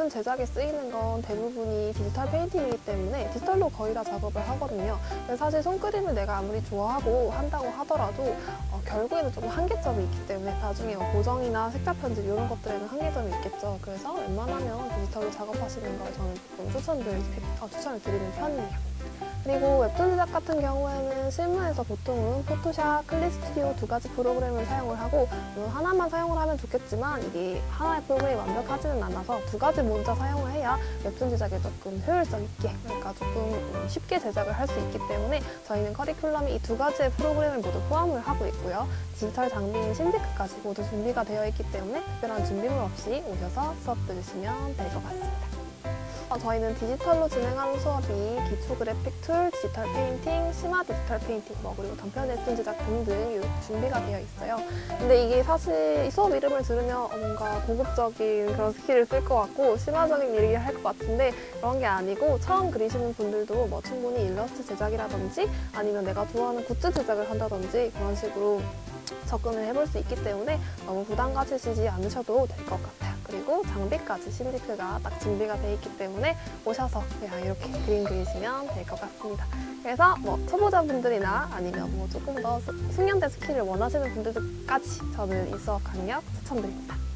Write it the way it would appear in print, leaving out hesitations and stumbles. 웹툰 제작에 쓰이는 건 대부분이 디지털 페인팅이기 때문에 디지털로 거의 다 작업을 하거든요. 그래서 사실 손그림을 내가 아무리 좋아하고 한다고 하더라도 결국에는 조금 한계점이 있기 때문에 나중에 보정이나 색깔 편집 이런 것들에는 한계점이 있겠죠. 그래서 웬만하면 디지털로 작업하시는 걸 저는 조금 추천을 드리는 편이에요. 그리고 웹툰 제작 같은 경우에는 실무에서 보통은 포토샵, 클립 스튜디오 두 가지 프로그램을 사용을 하고, 물론 하나만 사용을 하면 좋겠지만 이게 하나의 프로그램이 완벽하지는 않아서 두 가지 먼저 사용을 해야 웹툰 제작에 조금 효율성 있게, 그러니까 조금 쉽게 제작을 할 수 있기 때문에 저희는 커리큘럼이 이 두 가지의 프로그램을 모두 포함을 하고 있고요. 디지털 장비인 신데크까지 모두 준비가 되어 있기 때문에 특별한 준비물 없이 오셔서 수업 들으시면 될 것 같습니다. 저희는 디지털로 진행하는 수업이 기초 그래픽 툴, 디지털 페인팅, 심화 디지털 페인팅, 그리고 단편 웹툰 제작 등등 준비가 되어 있어요. 근데 이게 사실 수업 이름을 들으면 뭔가 고급적인 그런 스킬을 쓸 것 같고 심화적인 일을 할 것 같은데 그런 게 아니고, 처음 그리시는 분들도 뭐 충분히 일러스트 제작이라든지 아니면 내가 좋아하는 굿즈 제작을 한다든지 그런 식으로 접근을 해볼 수 있기 때문에 너무 부담 가지시지 않으셔도 될 것 같아요. 그리고 장비까지 신데크가 딱 준비가 되어 있기 때문에 오셔서 그냥 이렇게 그림 그리시면 될 것 같습니다. 그래서 뭐 초보자분들이나 아니면 조금 더 숙련된 스킬을 원하시는 분들까지 저는 이 수업 강력 추천드립니다.